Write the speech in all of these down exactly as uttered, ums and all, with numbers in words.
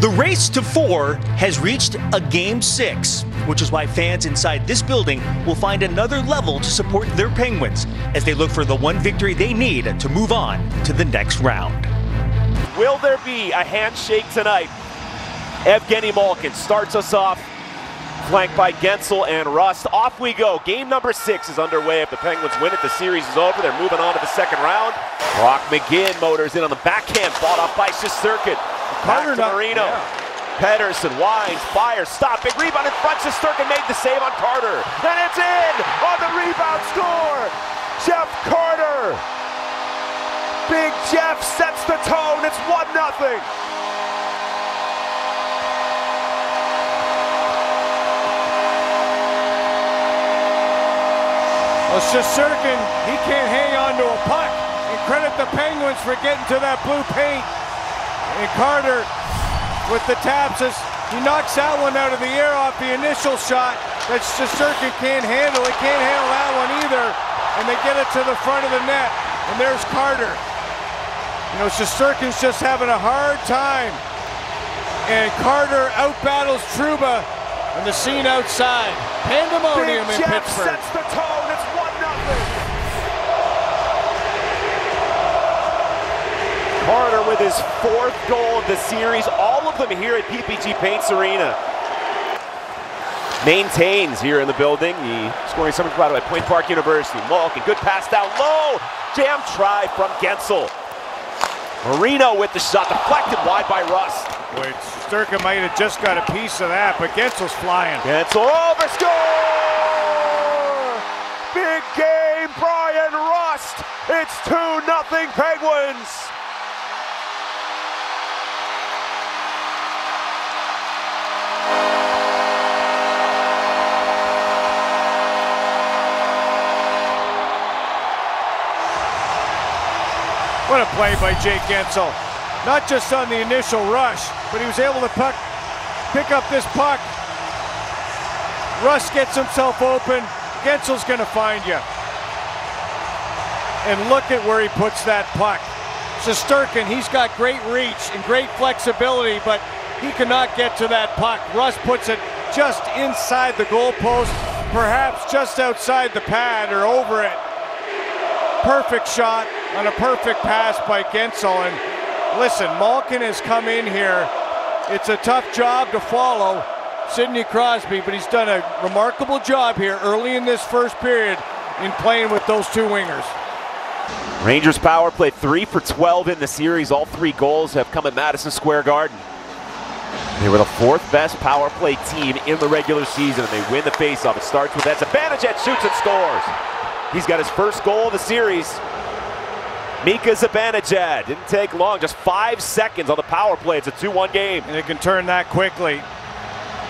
The race to four has reached a game six, which is why fans inside this building will find another level to support their Penguins as they look for the one victory they need to move on to the next round. Will there be a handshake tonight? Evgeny Malkin starts us off, flanked by Guentzel and Rust. Off we go. Game number six is underway. If the Penguins win it, the series is over. They're moving on to the second round. Brock McGinn motors in on the backhand, fought off by Shesterkin. Carter to Marino. Yeah. Pedersen winds, fires, stop, big rebound in front. Shesterkin made the save on Carter. And it's in on the rebound score. Jeff Carter. Big Jeff sets the tone. It's one nothing. Well, Shesterkin, he can't hang on to a puck. And credit the Penguins for getting to that blue paint. And Carter, with the taps, he knocks that one out of the air off the initial shot that Shesterkin can't handle. He can't handle that one either, and they get it to the front of the net, and there's Carter. You know, Shesterkin's just having a hard time, and Carter outbattles Trouba on the scene outside. Pandemonium in Pittsburgh. Sets the tone. It's one nothing. Carter with his fourth goal of the series, all of them here at P P G Paints Arena. Maintains here in the building. The scoring summit provided by Point Park University. Malkin, good pass down low. Jam try from Guentzel. Marino with the shot, deflected wide by Rust. Boy, Shesterkin might have just got a piece of that, but Guentzel's flying. Guentzel over, score! Big game, Bryan Rust. It's two nothing Penguins. What a play by Jake Guentzel. Not just on the initial rush, but he was able to puck, pick up this puck. Rust gets himself open. Guentzel's going to find you. And look at where he puts that puck. Shesterkin, he's got great reach and great flexibility, but he cannot get to that puck. Rust puts it just inside the goalpost, perhaps just outside the pad or over it. Perfect shot on a perfect pass by Guentzel. And listen, Malkin has come in here. It's a tough job to follow Sidney Crosby, but he's done a remarkable job here early in this first period in playing with those two wingers. Rangers power play three for twelve in the series. All three goals have come at Madison Square Garden. They were the fourth best power play team in the regular season, and they win the faceoff. It starts with that. Zibanejad shoots and scores. He's got his first goal of the series. Mika Zibanejad, didn't take long, just five seconds on the power play. It's a two one game. And it can turn that quickly.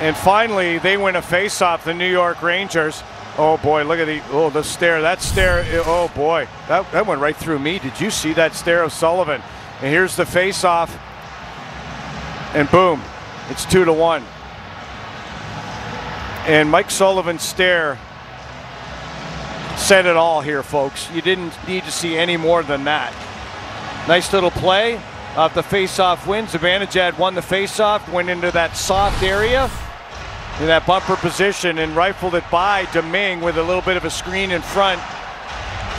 And finally, they win a face-off, the New York Rangers. Oh boy, look at the, oh, the stare, that stare, oh boy. That, that went right through me. Did you see that stare of Sullivan? And here's the face-off. And boom, it's two to one. And Mike Sullivan's stare said it all here, folks. You didn't need to see any more than that. Nice little play off the face-off win. Zibanejad won the face-off, went into that soft area in that bumper position and rifled it by Domingue with a little bit of a screen in front.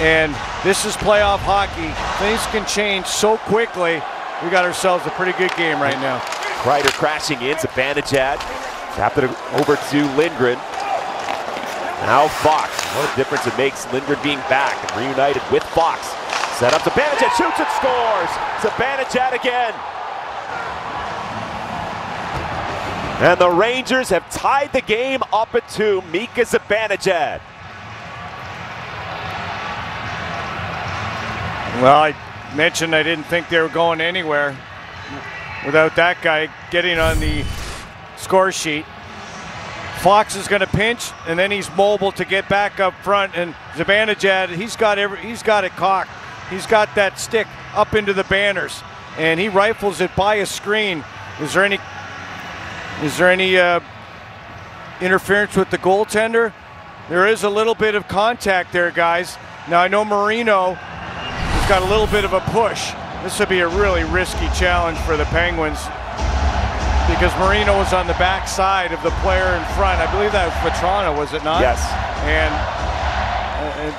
And this is playoff hockey. Things can change so quickly. We got ourselves a pretty good game right now. Kreider crashing in, Zibanejad tapped it over to Lindgren. Now Fox, what a difference it makes, Lindgren being back and reunited with Fox. Set up, Zibanejad shoots and scores! Zibanejad again! And the Rangers have tied the game up at two, Mika Zibanejad. Well, I mentioned I didn't think they were going anywhere without that guy getting on the score sheet. Fox is going to pinch, and then he's mobile to get back up front. And Zibanejad, he's got every, he's got it cocked. He's got that stick up into the banners, and he rifles it by a screen. Is there any, is there any uh, interference with the goaltender? There is a little bit of contact there, guys. Now I know Marino has got a little bit of a push. This would be a really risky challenge for the Penguins. because Marino was on the back side of the player in front. I believe that was Petrano, was it not? Yes. And a, a,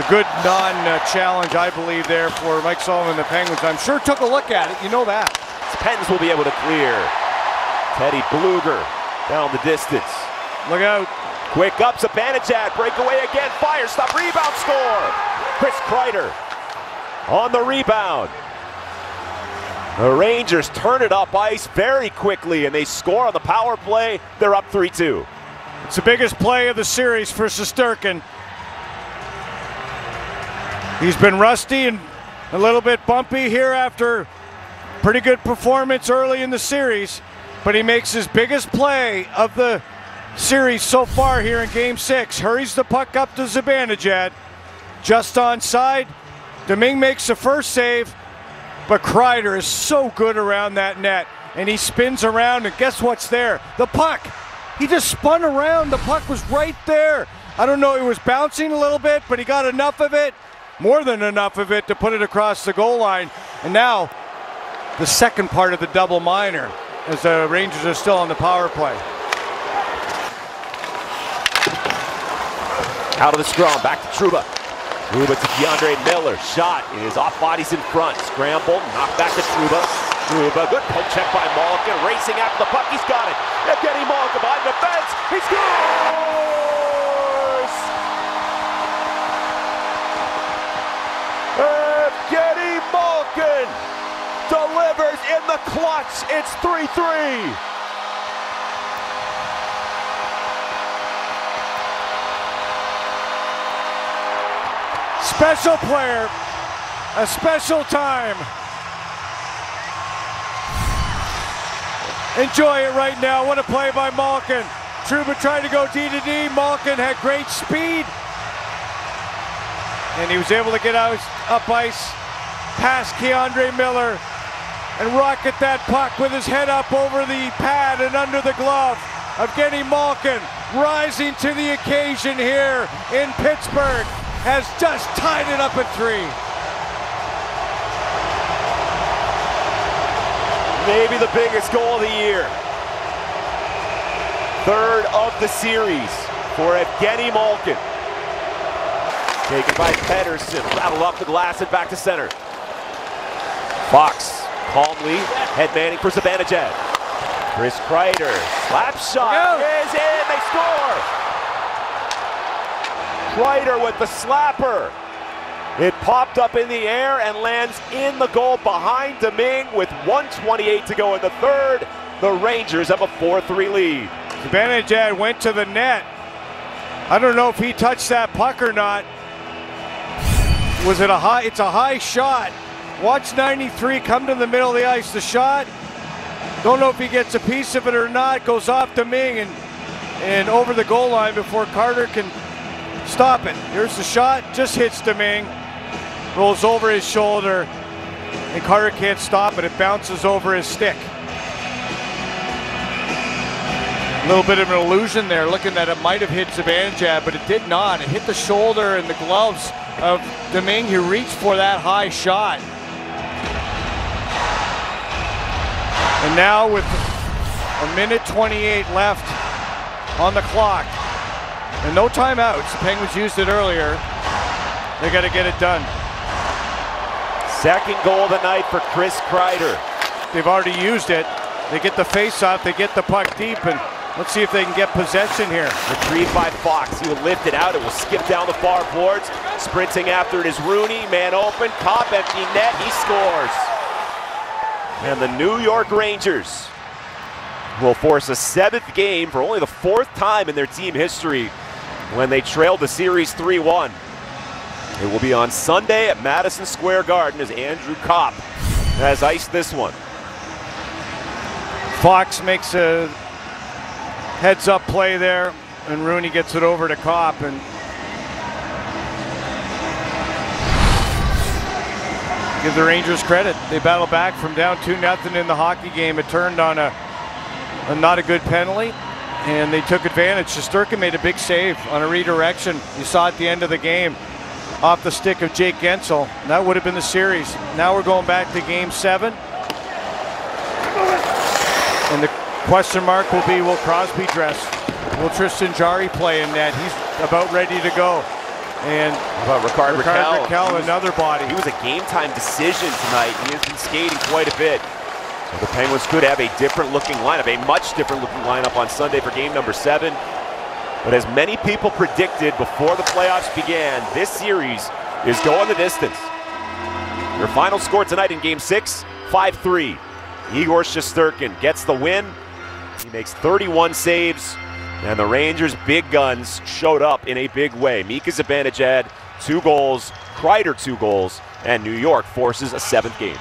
a good non-challenge, I believe, there for Mike Sullivan and the Penguins. I'm sure took a look at it. You know that. Pens will be able to clear. Teddy Bluger down the distance. Look out. Quick up, Zibanejad, breakaway again, fire, stop, rebound, score! Chris Kreider on the rebound. The Rangers turn it up ice very quickly, and they score on the power play. They're up three two. It's the biggest play of the series for Shesterkin. He's been rusty and a little bit bumpy here after pretty good performance early in the series, but he makes his biggest play of the series so far here in game six. Hurries the puck up to Zibanejad. Just onside. Domingue makes the first save, but Kreider is so good around that net. And he spins around, and guess what's there? The puck. He just spun around. The puck was right there. I don't know, it was bouncing a little bit, but he got enough of it, more than enough of it, to put it across the goal line. And now, the second part of the double minor, as the Rangers are still on the power play. Out of the scrum, back to Trouba. Trouba to K'Andre Miller. Shot is off bodies in front. Scramble, knocked back to Trouba. Trouba, good poke check by Malkin. Racing after the puck, he's got it. Evgeny Malkin behind the fence. He scores! Evgeny Malkin delivers in the clutch. It's three three. Special player, a special time. Enjoy it right now. What a play by Malkin. Trouba tried to go D to D. Malkin had great speed, and he was able to get out up ice past K'Andre Miller and rocket that puck with his head up over the pad and under the glove. Evgeny Malkin rising to the occasion here in Pittsburgh. Has just tied it up at three. Maybe the biggest goal of the year. Third of the series for Evgeny Malkin. Taken by Pedersen, rattled off the glass and back to center. Fox calmly head manning for Zibanejad. Chris Kreider, slap shot is in, they score! Kreider with the slapper. It popped up in the air and lands in the goal behind Domingue with one twenty-eight to go in the third. The Rangers have a four three lead. Zibanejad went to the net. I don't know if he touched that puck or not. Was it a high? It's a high shot. Watch ninety-three come to the middle of the ice. The shot, don't know if he gets a piece of it or not. Goes off Domingue and, and over the goal line before Carter can stop it. Here's the shot, just hits Domingue, rolls over his shoulder, and Carter can't stop it. It bounces over his stick. A little bit of an illusion there, looking that it might have hit Zibanejad, but it did not. It hit the shoulder and the gloves of Domingue, who reached for that high shot. And now with a minute twenty-eight left on the clock, and no timeouts. The Penguins used it earlier. They got to get it done. Second goal of the night for Chris Kreider. They've already used it. They get the faceoff. They get the puck deep, and let's see if they can get possession here. Retrieved by Fox. He will lift it out. It will skip down the far boards. Sprinting after it is Rooney. Man open. Copp, empty net. He scores. And the New York Rangers will force a seventh game for only the fourth time in their team history when they trailed the series three one. It will be on Sunday at Madison Square Garden as Andrew Copp has iced this one. Fox makes a heads-up play there, and Rooney gets it over to Copp. And give the Rangers credit. They battle back from down two nothing in the hockey game. It turned on a not a good penalty, and they took advantage. Shesterkin made a big save on a redirection. You saw at the end of the game off the stick of Jake Guentzel. That would have been the series. Now we're going back to game seven. And the question mark will be, will Crosby dress? Will Tristan Jarry play in that? He's about ready to go. And about Rickard Rakell, Rakell was, another body. He was a game-time decision tonight. He has been skating quite a bit. So the Penguins could have a different-looking lineup, a much different-looking lineup on Sunday for game number seven. But as many people predicted before the playoffs began, this series is going the distance. Your final score tonight in game six, five three. Igor Shesterkin gets the win. He makes thirty-one saves. And the Rangers' big guns showed up in a big way. Mika Zibanejad, two goals. Kreider, two goals. And New York forces a seventh game.